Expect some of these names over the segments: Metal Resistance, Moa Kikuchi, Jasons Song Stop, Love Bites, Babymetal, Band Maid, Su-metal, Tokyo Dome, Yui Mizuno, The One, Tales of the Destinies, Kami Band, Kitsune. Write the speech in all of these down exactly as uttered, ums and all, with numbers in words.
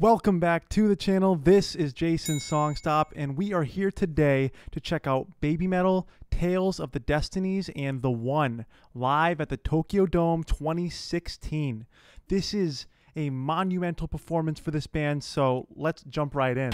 Welcome back to the channel. This is Jasons Song Stop, and we are here today to check out Babymetal, Tales of the Destinies, and The One live at the Tokyo Dome twenty sixteen. This is a monumental performance for this band, so let's jump right in.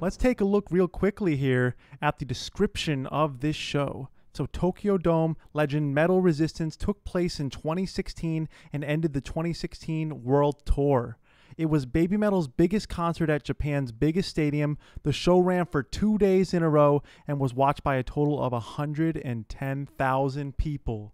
Let's take a look real quickly here at the description of this show. So Tokyo Dome legend Metal Resistance took place in twenty sixteen and ended the twenty sixteen World Tour. It was Babymetal's biggest concert at Japan's biggest stadium. The show ran for two days in a row and was watched by a total of one hundred ten thousand people.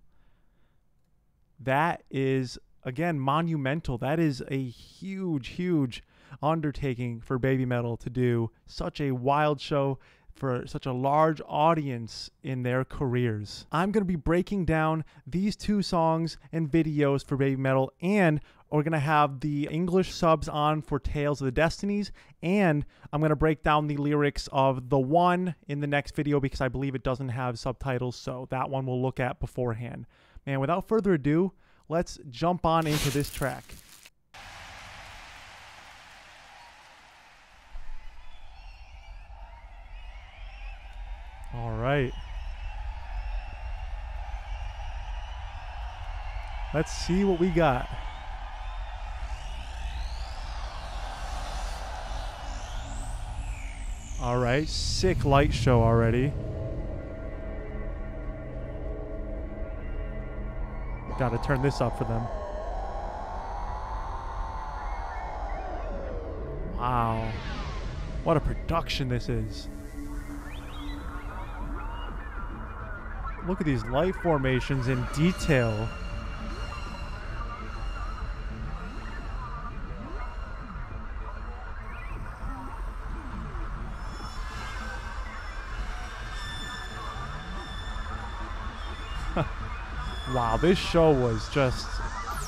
That is, again, monumental. That is a huge, huge undertaking for Babymetal to do such a wild show for such a large audience in their careers. I'm going to be breaking down these two songs and videos for Babymetal, and we're going to have the English subs on for Tales of the Destinies, and I'm going to break down the lyrics of The One in the next video because I believe it doesn't have subtitles, so that one we'll look at beforehand. And without further ado, let's jump on into this track. All right. Let's see what we got. All right, sick light show already. Gotta turn this up for them. Wow. What a production this is. Look at these light formations in detail. Wow, this show was just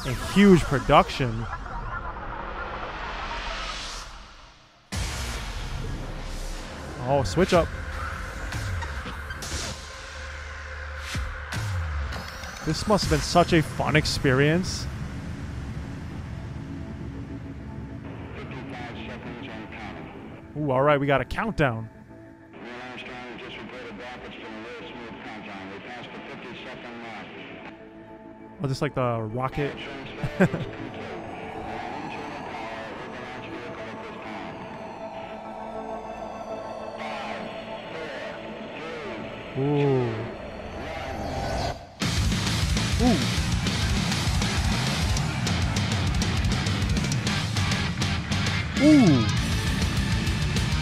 a huge production. Oh, switch up. This must have been such a fun experience. Ooh, all right, we got a countdown. Oh, just like the rocket. Ooh. Ooh. Ooh.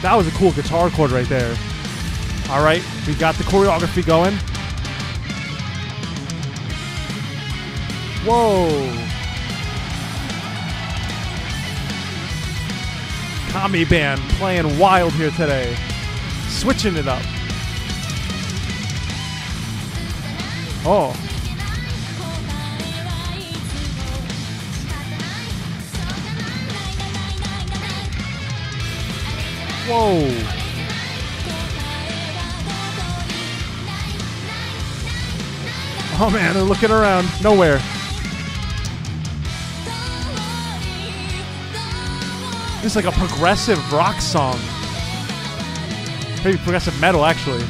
That was a cool guitar chord right there. All right, we got the choreography going. Whoa. Kami Band playing wild here today. Switching it up. Oh. Whoa. Oh man, they're looking around. Nowhere. This is like a progressive rock song. Maybe progressive metal, actually.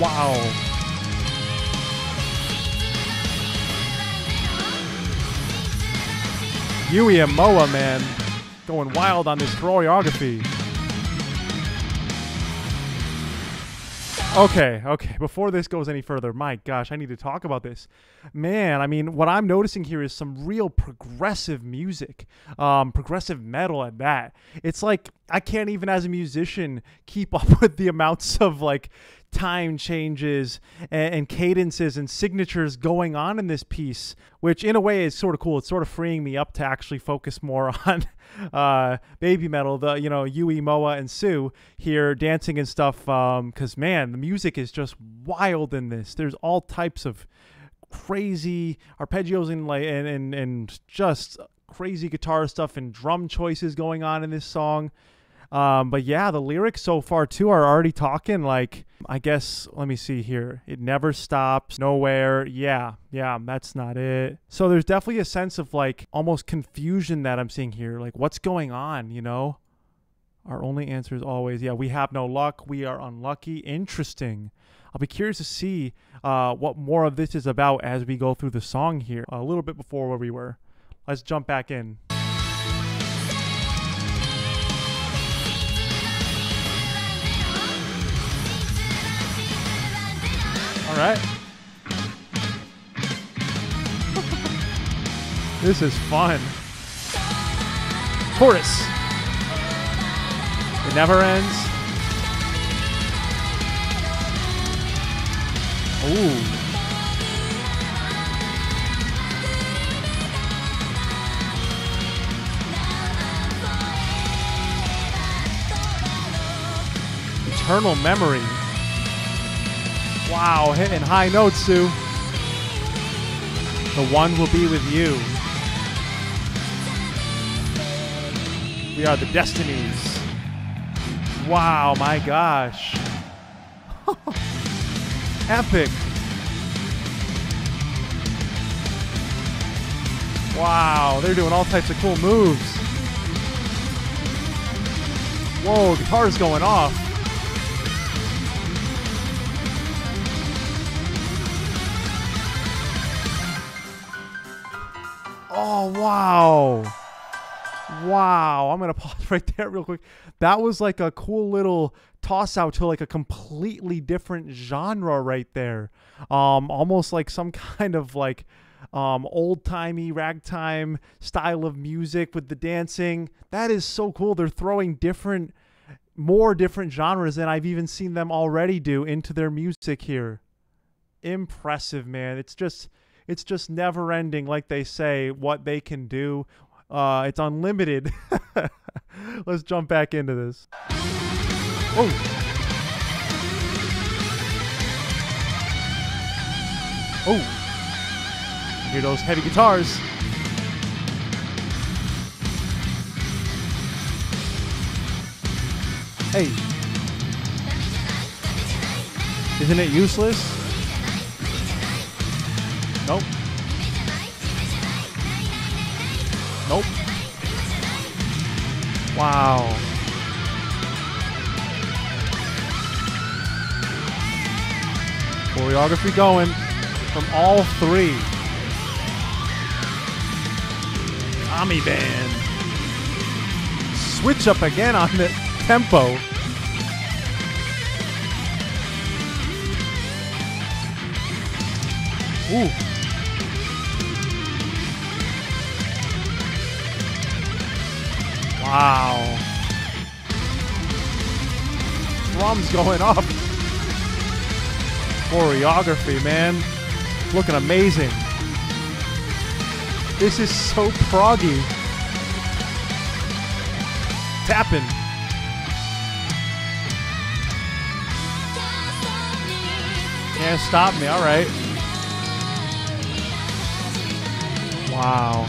Wow. Yui and Moa, man, going wild on this choreography. Okay, okay, before this goes any further, my gosh, I need to talk about this. Man, I mean, what I'm noticing here is some real progressive music, um, progressive metal at that. It's like I can't even, as a musician, keep up with the amounts of, like, time changes and, and cadences and signatures going on in this piece, which in a way is sort of cool. It's sort of freeing me up to actually focus more on uh, Babymetal, the, you know, Yui, Moa, and Su here dancing and stuff, because, um, man, the music is just wild in this. There's all types of crazy arpeggios and, and, and, and just crazy guitar stuff and drum choices going on in this song. Um, but yeah, the lyrics so far too are already talking like, I guess, let me see here. It never stops, nowhere. Yeah, yeah, that's not it. So there's definitely a sense of like almost confusion that I'm seeing here. Like what's going on, you know? Our only answer is always, yeah, we have no luck. We are unlucky. Interesting. I'll be curious to see uh, what more of this is about as we go through the song here. A little bit before where we were. Let's jump back in. All right. This is fun. Chorus. It never ends. Ooh. Eternal memory. Wow, hitting high notes, Sue. The one will be with you. We are the Destinies. Wow, my gosh. Epic. Wow, they're doing all types of cool moves. Whoa, guitar's going off. Oh, wow. Wow. I'm going to pause right there real quick. That was like a cool little toss out to like a completely different genre right there. Um, almost like some kind of like um, old timey ragtime style of music with the dancing. That is so cool. They're throwing different, more different genres than I've even seen them already do into their music here. Impressive, man. It's just... It's just never ending, like they say, what they can do. Uh, it's unlimited. Let's jump back into this. Oh. Oh. Hear those heavy guitars. Hey. Isn't it useless? Nope. Nope. Wow. Choreography going from all three. Kami Band. Switch up again on the tempo. Ooh. Wow. Drums going up. Choreography, man. Looking amazing. This is so proggy. Tapping. Can't stop me, all right. Wow.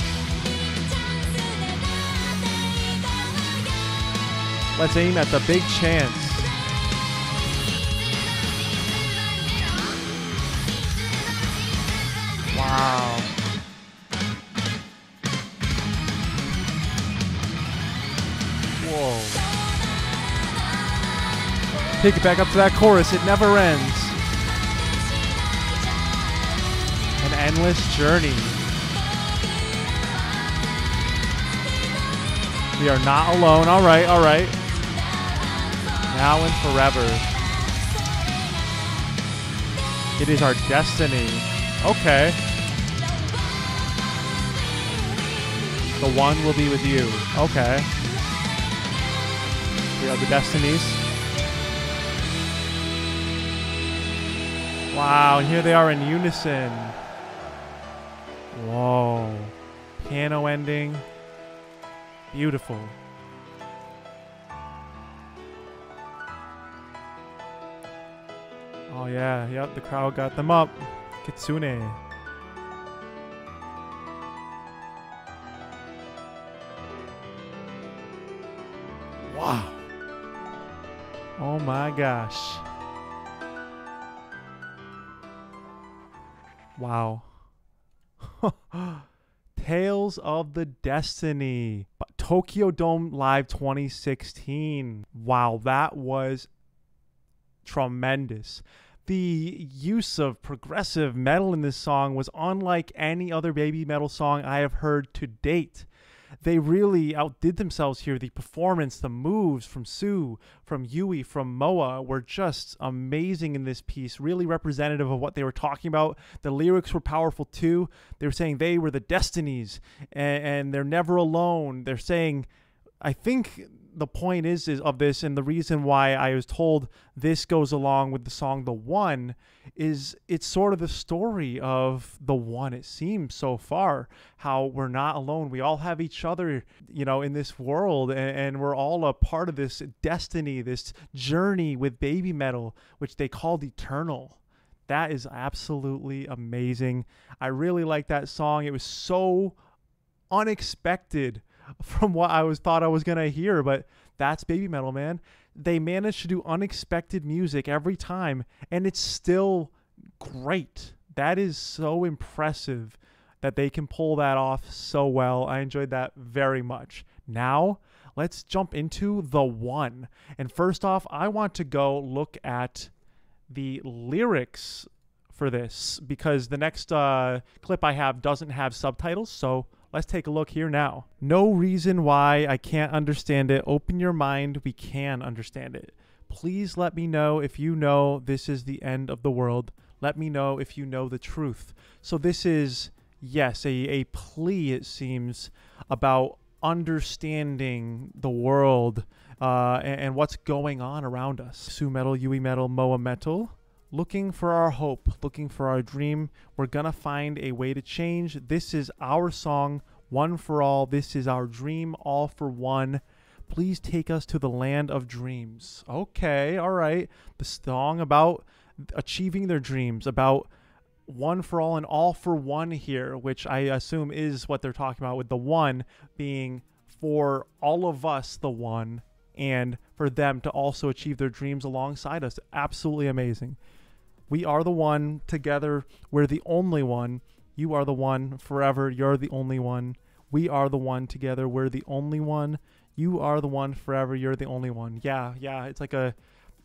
Let's aim at the big chance. Wow. Whoa. Take it back up to that chorus. It never ends. An endless journey. We are not alone. All right, all right. Now and forever. It is our destiny. Okay. The one will be with you. Okay. We are the destinies. Wow, and here they are in unison. Whoa. Piano ending. Beautiful. Oh yeah, yep, the crowd got them up. Kitsune. Wow. Oh my gosh. Wow. Tales of the Destiny. Tokyo Dome Live twenty sixteen. Wow, that was tremendous. The use of progressive metal in this song was unlike any other Babymetal song I have heard to date. They really outdid themselves here. The performance, the moves from Su, from Yui, from Moa were just amazing in this piece, really representative of what they were talking about. The lyrics were powerful too. They were saying they were the destinies and, and they're never alone. They're saying, I think the point is, is of this, and the reason why I was told this goes along with the song The One, is it's sort of the story of The One, it seems so far, how we're not alone. We all have each other, you know, in this world, and, and we're all a part of this destiny, this journey with Babymetal, which they called eternal. That is absolutely amazing. I really like that song. It was so unexpected from what I was thought I was gonna hear, but that's Babymetal, man. They managed to do unexpected music every time, and it's still great. That is so impressive that they can pull that off so well. I enjoyed that very much. Now, let's jump into The One. And first off, I want to go look at the lyrics for this, because the next uh, clip I have doesn't have subtitles, so let's take a look here now. No reason why I can't understand it. Open your mind, we can understand it. Please let me know if you know this is the end of the world. Let me know if you know the truth. So this is, yes, a, a plea, it seems, about understanding the world uh, and, and what's going on around us. Su-metal, Yui metal, Moa metal. Looking for our hope, looking for our dream. We're gonna find a way to change. This is our song, one for all. This is our dream, all for one. Please take us to the land of dreams. Okay, all right. The song about achieving their dreams, about one for all and all for one here, which I assume is what they're talking about with The One being for all of us, the one, and for them to also achieve their dreams alongside us. Absolutely amazing. We are the one. Together, we're the only one. You are the one. Forever, you're the only one. We are the one. Together, we're the only one. You are the one. Forever, you're the only one. Yeah, yeah. It's like a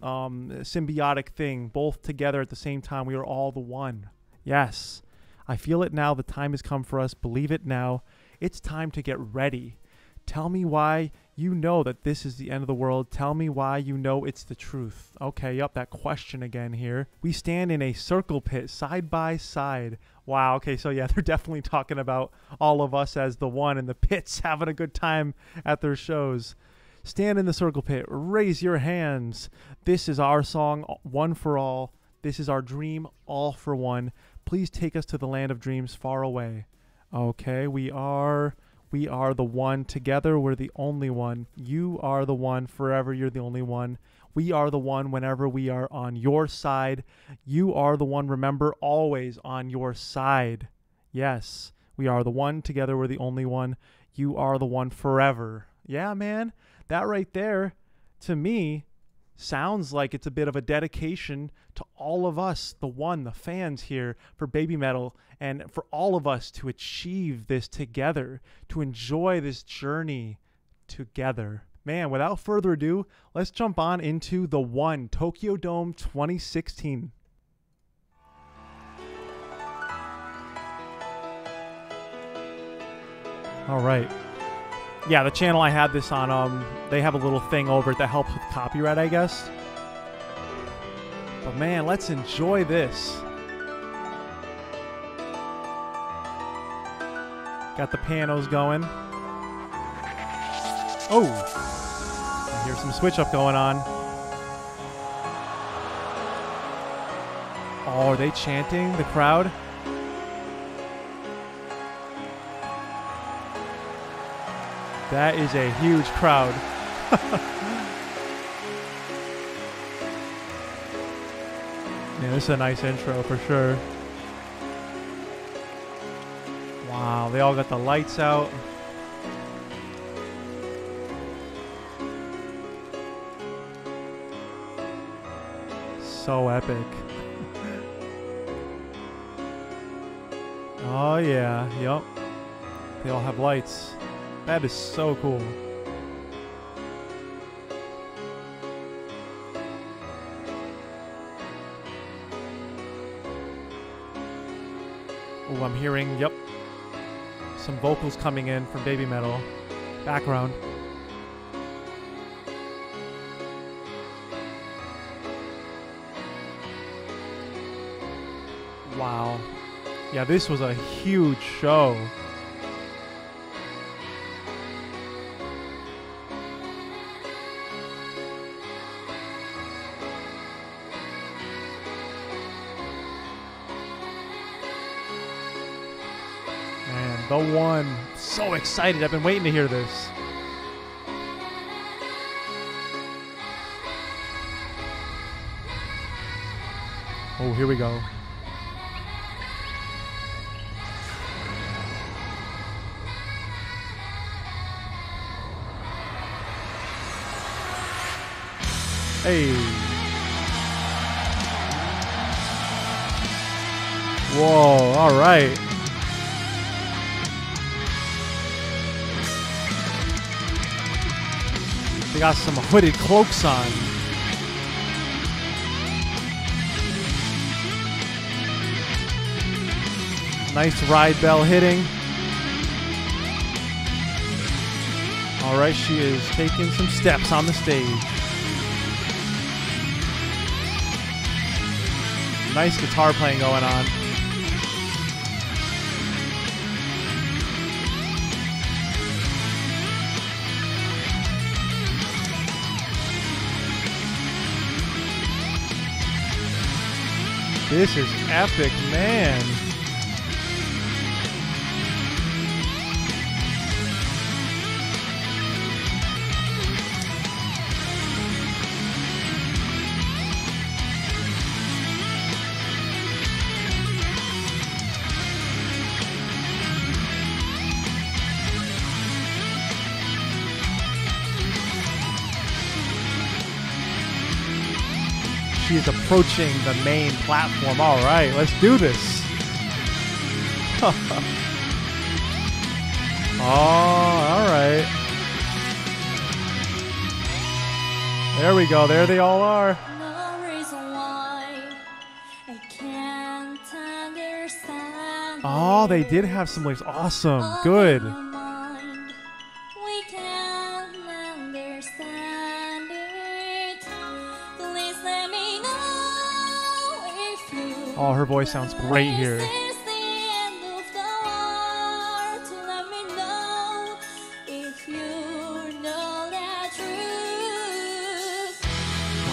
um, symbiotic thing. Both together at the same time. We are all the one. Yes. I feel it now. The time has come for us. Believe it now. It's time to get ready. Tell me why you know that this is the end of the world. Tell me why you know it's the truth. Okay, yep, that question again here. We stand in a circle pit, side by side. Wow, okay, so yeah, they're definitely talking about all of us as the one, and the pits having a good time at their shows. Stand in the circle pit, raise your hands. This is our song, one for all. This is our dream, all for one. Please take us to the land of dreams far away. Okay, we are... We are the one. Together, we're the only one. You are the one. Forever, you're the only one. We are the one whenever we are on your side. You are the one. Remember, always on your side. Yes, we are the one. Together, we're the only one. You are the one forever. Yeah, man. That right there, to me, sounds like it's a bit of a dedication to all of us, the one, the fans here for Babymetal, and for all of us to achieve this together, to enjoy this journey together. Man, without further ado, let's jump on into The One, Tokyo Dome twenty sixteen. All right. Yeah, the channel I had this on, um, they have a little thing over it that helps with copyright, I guess. But man, let's enjoy this. Got the pianos going. Oh! I hear some switch-up going on. Oh, are they chanting, the crowd? That is a huge crowd. Man, this is a nice intro for sure. Wow, they all got the lights out. so epic. Oh yeah, yep. They all have lights. That is so cool. Oh, I'm hearing, yep, some vocals coming in from Babymetal. Background. Wow. Yeah, this was a huge show. And The One. So excited. I've been waiting to hear this. Oh, here we go. Hey. Whoa, all right. They got some hooded cloaks on. Nice ride bell hitting. All right, she is taking some steps on the stage. Nice guitar playing going on. This is epic, man. She is approaching the main platform. All right, let's do this. Oh, all right. There we go. There they all are. Oh, they did have some waves. Awesome. Good. Oh, her voice sounds great here.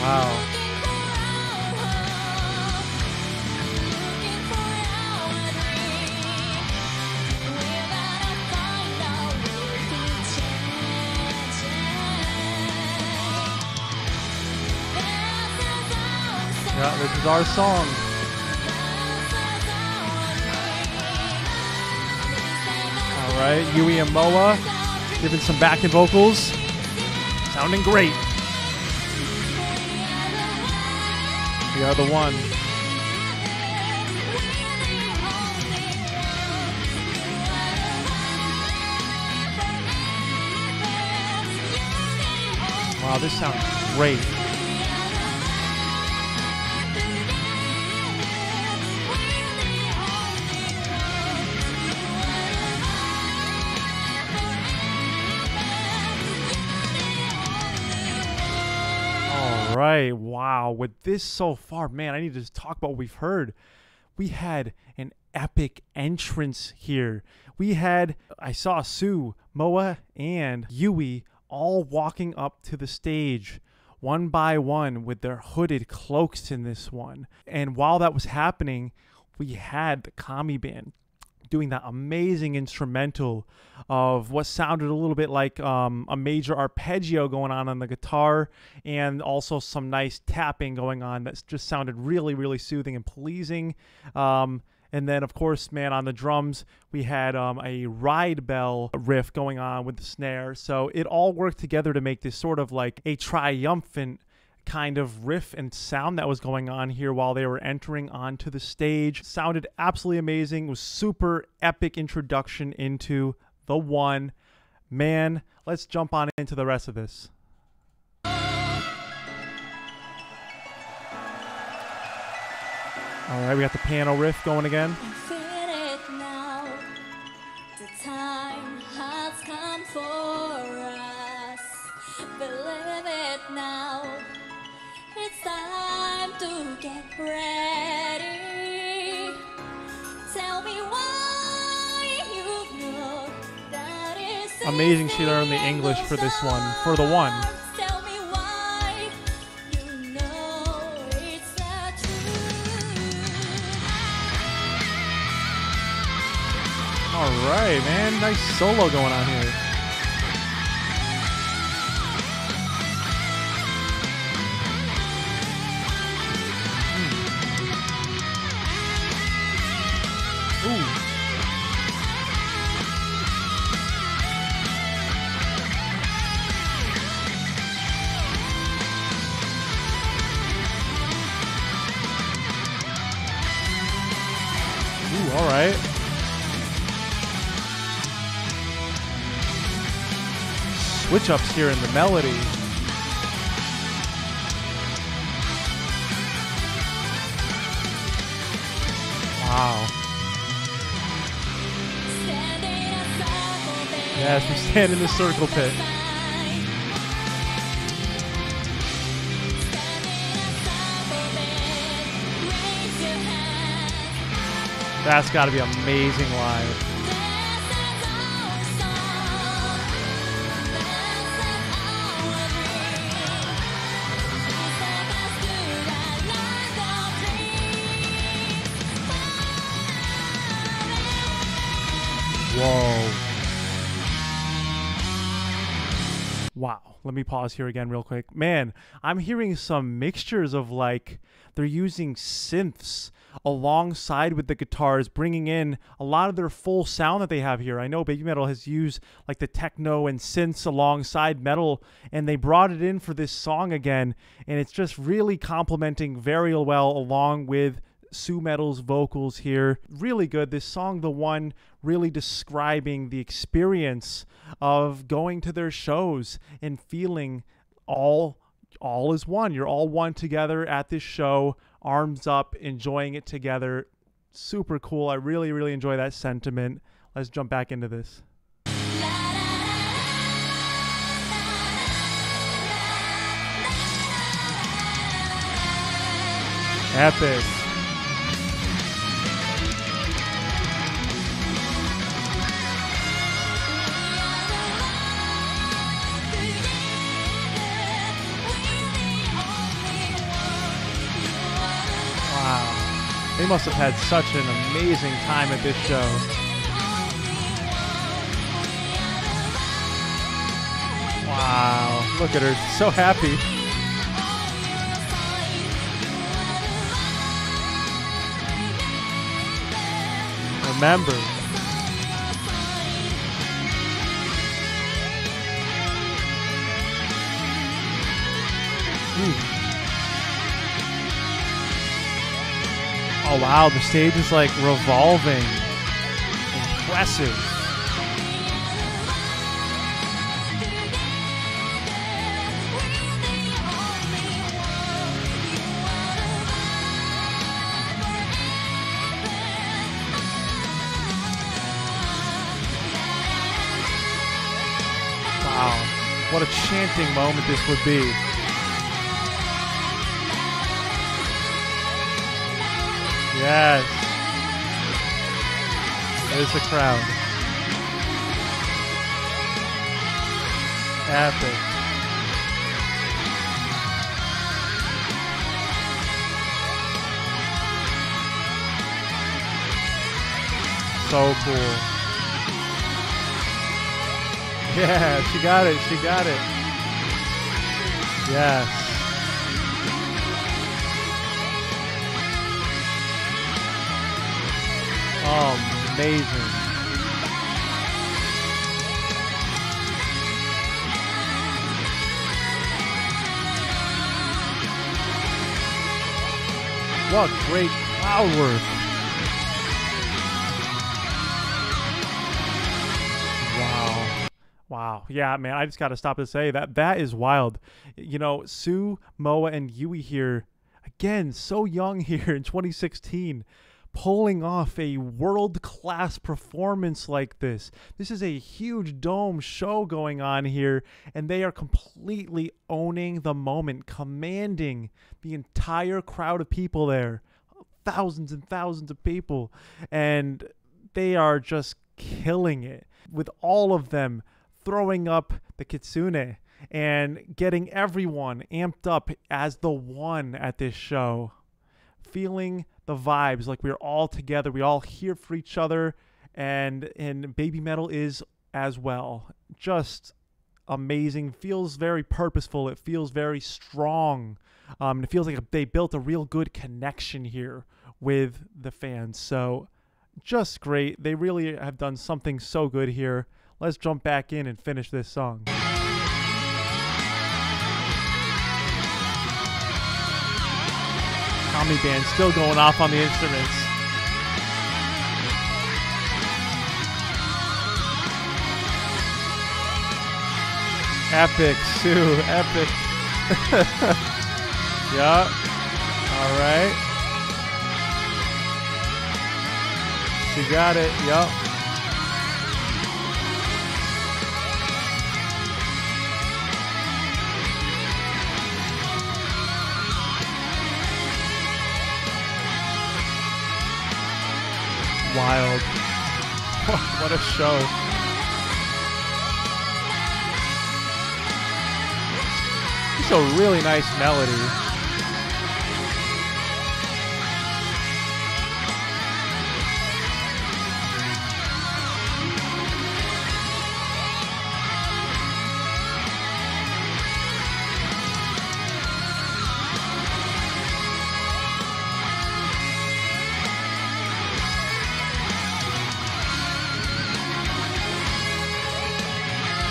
Wow. Yeah, this is our song. Right, Yui and Moa giving some backing vocals, sounding great. We are the one. Wow, this sounds great. Right, wow. With this so far, man, I need to just talk about what we've heard. We had an epic entrance here. We had, I saw Su, Moa, and Yui all walking up to the stage one by one with their hooded cloaks in this one. And while that was happening, we had the Kami Band doing that amazing instrumental of what sounded a little bit like um, a major arpeggio going on on the guitar, and also some nice tapping going on that just sounded really, really soothing and pleasing. Um, and then, of course, man, on the drums, we had um, a ride bell riff going on with the snare. So it all worked together to make this sort of like a triumphant kind of riff and sound that was going on here while they were entering onto the stage. It sounded absolutely amazing. It was super epic introduction into The One. Man, let's jump on into the rest of this. All right, we got the piano riff going again. Amazing she learned the English for this one, for The One. Tell me why you know it's the truth. All right, man. Nice solo going on here. Switch ups here in the melody. Wow. Yes, we stand in the circle pit. That's got to be amazing live. Whoa. Wow. Let me pause here again real quick. Man, I'm hearing some mixtures of, like, they're using synths alongside with the guitars, bringing in a lot of their full sound that they have here. I know Babymetal has used, like, the techno and synths alongside metal, and they brought it in for this song again, and it's just really complementing very well along with Su-metal's vocals here. Really good. This song, The One, really describing the experience of going to their shows and feeling all all is one. You're all one together at this show, arms up, enjoying it together. Super cool. I really, really enjoy that sentiment. Let's jump back into this. Epic. They must have had such an amazing time at this show. Wow, look at her, so happy. Remember. Ooh. Oh wow, the stage is like revolving. Impressive. Wow, what a chanting moment this would be. Yes. There's the crowd. Epic. So cool. Yeah, she got it. She got it. Yes. Oh, amazing. What great power! Wow. Wow. Yeah, man, I just got to stop to say that that is wild. You know, Su, Moa, and Yui here, again, so young here in twenty sixteen, pulling off a world-class performance like this. This is a huge dome show going on here, and they are completely owning the moment, commanding the entire crowd of people there. Thousands and thousands of people. And they are just killing it, with all of them throwing up the kitsune and getting everyone amped up as the one at this show. Feeling the vibes, like we're all together, we all here for each other, and and Babymetal is as well. Just amazing. Feels very purposeful. It feels very strong. Um, and it feels like they built a real good connection here with the fans. So just great. They really have done something so good here. Let's jump back in and finish this song. Kami Band still going off on the instruments. Epic, Su, epic. Yeah. All right. She got it. Yup. Wild. What a show. It's a really nice melody.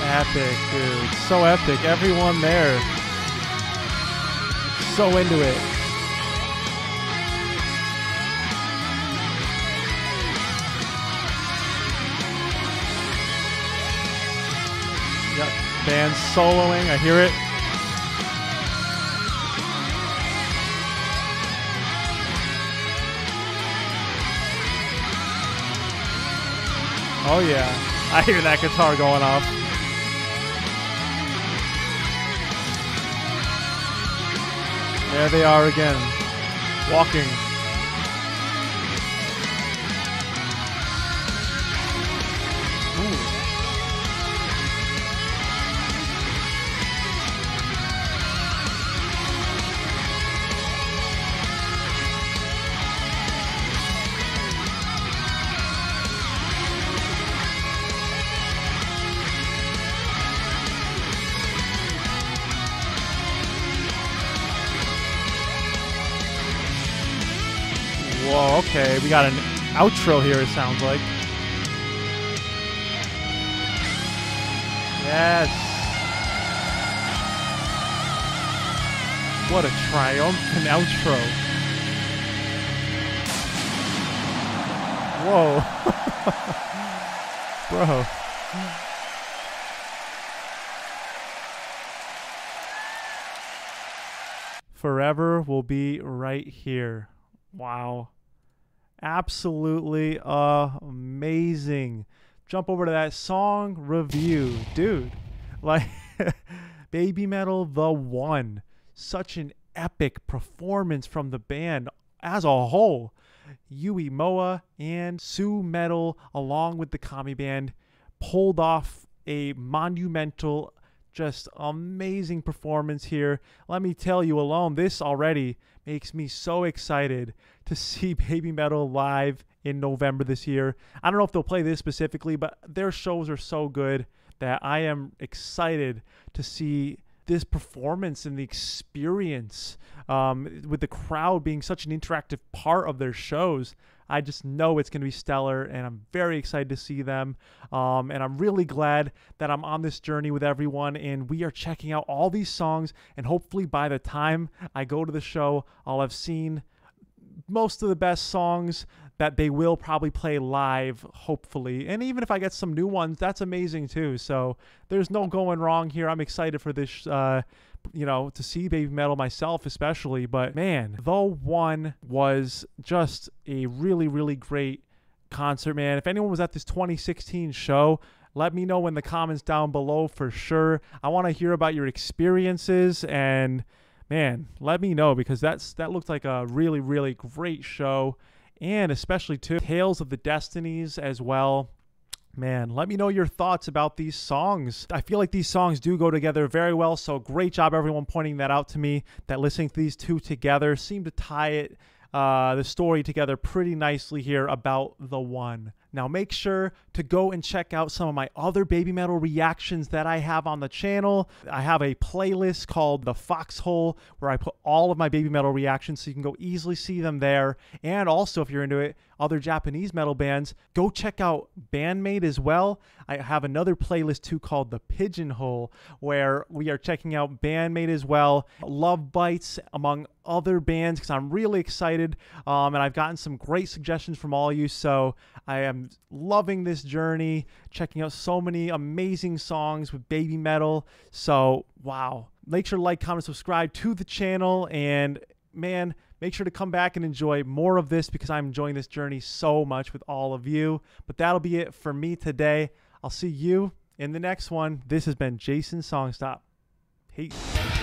Epic, dude. So epic. Everyone there. So into it. Yep. Band soloing. I hear it. Oh, yeah. I hear that guitar going off. There they are again, walking. Whoa, okay, we got an outro here, it sounds like. Yes. What a triumphant outro. Whoa. Bro. Forever will be right here. Wow. Absolutely amazing. Jump over to that song review. Dude, like Babymetal, The One. Such an epic performance from the band as a whole. Yui, Moa, and Su-metal, along with the Kami Band, pulled off a monumental, just amazing performance here. Let me tell you alone, this already makes me so excited to see Babymetal live in November this year. I don't know if they'll play this specifically, but their shows are so good that I am excited to see this performance and the experience um, with the crowd being such an interactive part of their shows. I just know it's going to be stellar, and I'm very excited to see them. Um, and I'm really glad that I'm on this journey with everyone, and we are checking out all these songs, and hopefully by the time I go to the show, I'll have seen most of the best songs that they will probably play live, hopefully. And even if I get some new ones, that's amazing too. So there's no going wrong here. I'm excited for this, uh, you know, to see Babymetal myself especially. But man, The One was just a really, really great concert, man. If anyone was at this twenty sixteen show, let me know in the comments down below for sure. I want to hear about your experiences, and man, let me know, because that's that looked like a really, really great show. And especially too, Tales of the Destinies as well. Man, let me know your thoughts about these songs. I feel like these songs do go together very well, so great job everyone pointing that out to me, that listening to these two together seemed to tie it Uh, the story together pretty nicely here about The One. Now make sure to go and check out some of my other Babymetal reactions that I have on the channel. I have a playlist called The Foxhole where I put all of my Babymetal reactions, so you can go easily see them there. And also, if you're into it, other Japanese metal bands, go check out Band Maid as well. I have another playlist too called The Pigeonhole where we are checking out Band Maid as well, Love Bites, among other bands, because I'm really excited, um, and I've gotten some great suggestions from all of you, so I am loving this journey, checking out so many amazing songs with Babymetal. So wow, make sure to like, comment, subscribe to the channel, and man, make sure to come back and enjoy more of this, because I'm enjoying this journey so much with all of you. But that'll be it for me today. I'll see you in the next one. This has been Jasons Song Stop. Peace.